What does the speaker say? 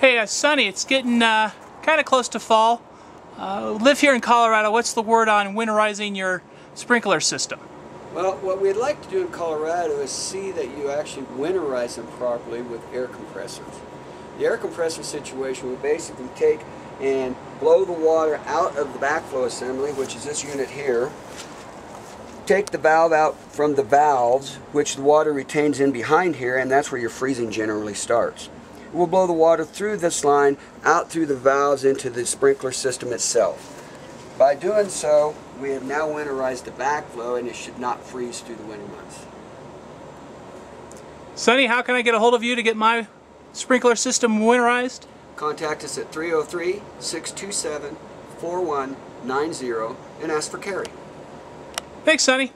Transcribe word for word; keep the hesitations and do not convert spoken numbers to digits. Hey, uh, Sonny, it's getting uh, kind of close to fall. Uh, live here in Colorado. What's the word on winterizing your sprinkler system? Well, what we'd like to do in Colorado is see that you actually winterize them properly with air compressors. The air compressor situation, we basically take and blow the water out of the backflow assembly, which is this unit here. Take the valve out from the valves, which the water retains in behind here, and that's where your freezing generally starts. We'll blow the water through this line, out through the valves into the sprinkler system itself. By doing so, we have now winterized the backflow, and it should not freeze through the winter months. Sonny, how can I get a hold of you to get my sprinkler system winterized? Contact us at three oh three, six two seven, four one nine zero and ask for Carrie. Thanks, Sonny.